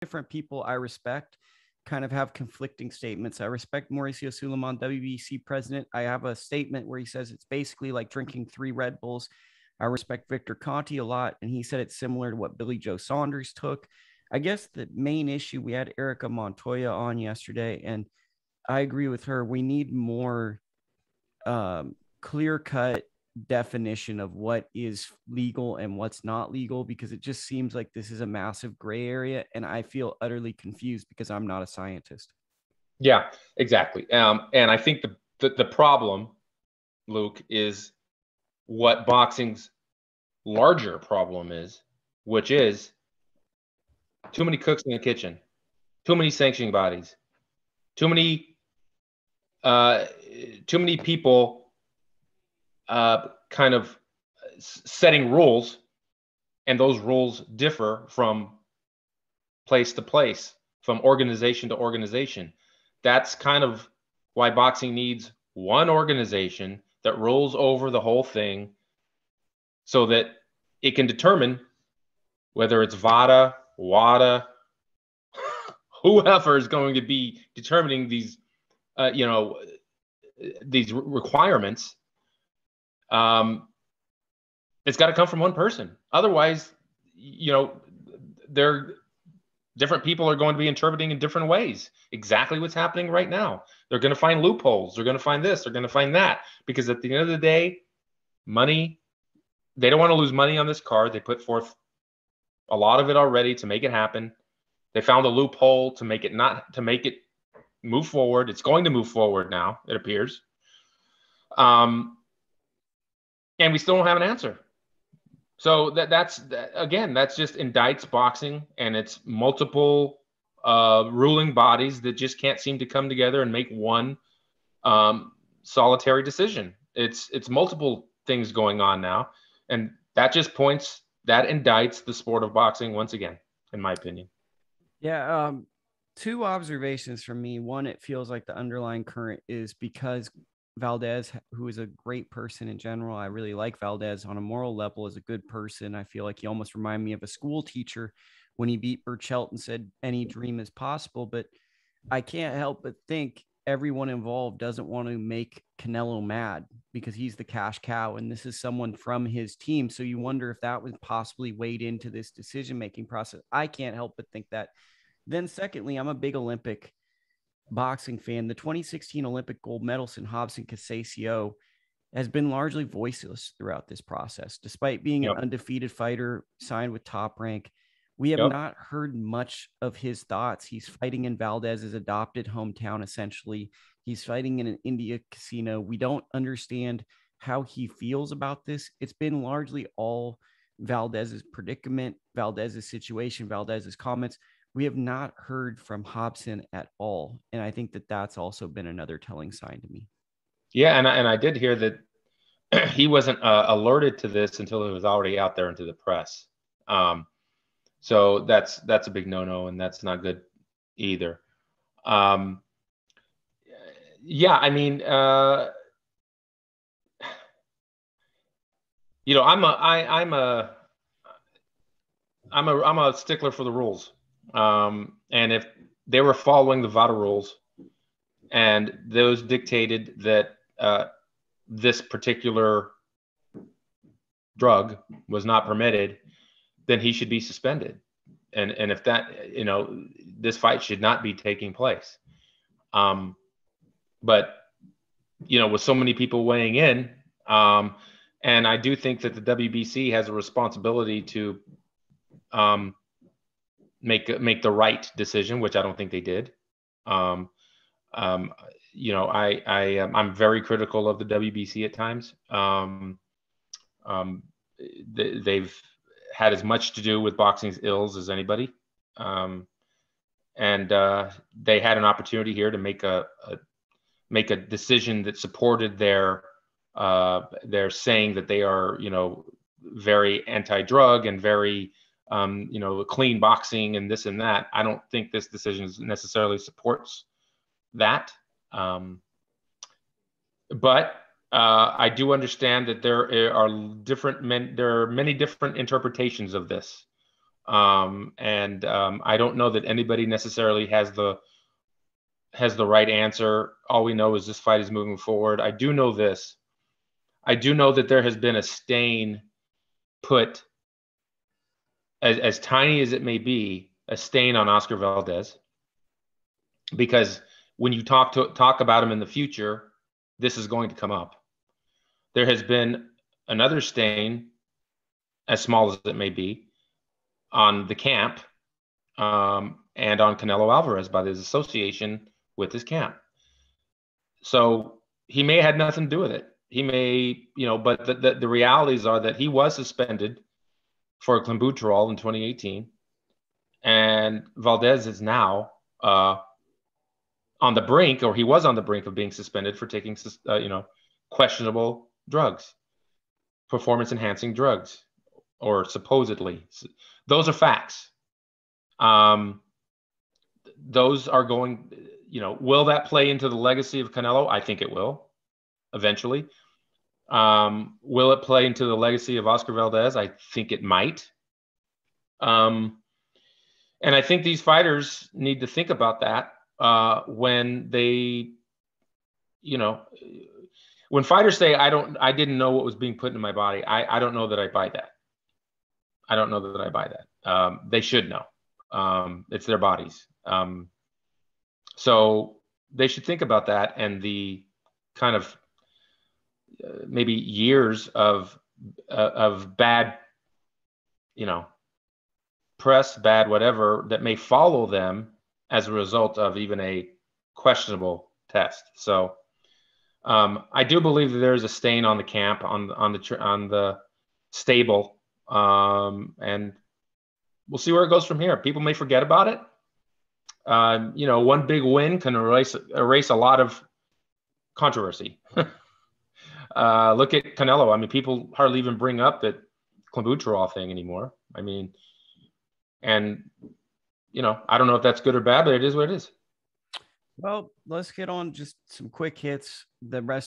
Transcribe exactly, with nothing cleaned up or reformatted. different people I respect kind of have conflicting statements. I respect Mauricio Suleiman, W B C president. I have a statement where he says it's basically like drinking three Red Bulls. I respect Victor Conti a lot, and he said it's similar to what Billy Joe Saunders took. I guess the main issue, we had Erica Montoya on yesterday, and I agree with her. We need more um, clear-cut definition of what is legal and what's not legal, because it just seems like this is a massive gray area, and I feel utterly confused because I'm not a scientist. Yeah, exactly. Um, and I think the, the, the problem, Luke, is what boxing's larger problem is, which is too many cooks in the kitchen, too many sanctioning bodies, too many, uh, too many people uh, kind of setting rules, and those rules differ from place to place, from organization to organization. That's kind of why boxing needs one organization that rolls over the whole thing so that it can determine whether it's VADA, WADA, whoever is going to be determining these, uh, you know, these requirements. Um, it's got to come from one person. Otherwise, you know, they're, different people are going to be interpreting in different ways exactly what's happening right now. They're going to find loopholes. They're going to find this. They're going to find that. Because at the end of the day, money, they don't want to lose money on this card. They put forth a lot of it already to make it happen. They found a loophole to make it not, to make it move forward. It's going to move forward now, it appears. Um, and we still don't have an answer. So that that's that, again, that's just indicts boxing and its multiple uh, ruling bodies that just can't seem to come together and make one um, solitary decision. It's it's multiple things going on now, and that just points that indicts the sport of boxing once again, in my opinion. Yeah, um, two observations from me. One, it feels like the underlying current is because Valdez, who is a great person in general, I really like Valdez on a moral level, is a good person. I feel like he almost reminded me of a school teacher when he beat Burchelt and said, any dream is possible. But I can't help but think everyone involved doesn't want to make Canelo mad because he's the cash cow, and this is someone from his team. So you wonder if that was possibly weighed into this decision-making process. I can't help but think that. Then secondly, I'm a big Olympic boxing fan. The twenty sixteen Olympic gold medalist in Hobson Conceição has been largely voiceless throughout this process, despite being yep. an undefeated fighter signed with Top Rank. We have yep. not heard much of his thoughts. He's fighting in Valdez's adopted hometown, essentially. He's fighting in an India casino. We don't understand how he feels about this. It's been largely all Valdez's predicament, Valdez's situation, Valdez's comments. We have not heard from Hobson at all. And I think that that's also been another telling sign to me. Yeah. And I, and I did hear that he wasn't uh, alerted to this until it was already out there into the press. Um, so that's, that's a big no-no, and that's not good either. Um, yeah. I mean, uh, you know, I'm a, I, I'm a, I'm a, I'm a stickler for the rules. Um, and if they were following the VADA rules, and those dictated that uh, this particular drug was not permitted, then he should be suspended. And and if that, you know, this fight should not be taking place. Um, but, you know, with so many people weighing in, um, and I do think that the W B C has a responsibility to um, – make make the right decision, which I don't think they did. Um, um, you know, I, I, um, I'm very critical of the W B C at times. Um, um, they, they've had as much to do with boxing's ills as anybody. Um, and uh, they had an opportunity here to make a, a make a decision that supported their, uh, their saying that they are, you know, very anti-drug and very, Um, you know, clean boxing and this and that. I don't think this decision necessarily supports that. Um, but uh, I do understand that there are different men, there are many different interpretations of this. Um, and um, I don't know that anybody necessarily has the has the right answer. All we know is this fight is moving forward. I do know this. I do know that there has been a stain put, as, as tiny as it may be, a stain on Oscar Valdez. Because when you talk to talk about him in the future, this is going to come up. There has been another stain, as small as it may be, on the camp um, and on Canelo Alvarez by his association with his camp. So he may have had nothing to do with it. He may, you know, but the, the, the realities are that he was suspended for Clenbuterol in twenty eighteen, and Valdez is now uh, on the brink, or he was on the brink of being suspended for taking, uh, you know, questionable drugs, performance-enhancing drugs, or supposedly. Those are facts. Um, those are going, you know, will that play into the legacy of Canelo? I think it will, eventually. Um, will it play into the legacy of Oscar Valdez? I think it might. Um, and I think these fighters need to think about that uh, when they, you know, when fighters say, I don't, I didn't know what was being put into my body. I, I don't know that I buy that. I don't know that I buy that. Um, they should know. Um, it's their bodies. Um, so they should think about that and the kind of uh, maybe years of, uh, of bad, you know, press, bad, whatever, that may follow them as a result of even a questionable test. So um, I do believe that there's a stain on the camp, on, on the, on the stable. Um, and we'll see where it goes from here. People may forget about it. Um, you know, one big win can erase, erase a lot of controversy. uh, look at Canelo. I mean, people hardly even bring up that Clenbuterol thing anymore. I mean, and, you know, I don't know if that's good or bad, but it is what it is. Well, let's get on just some quick hits. The rest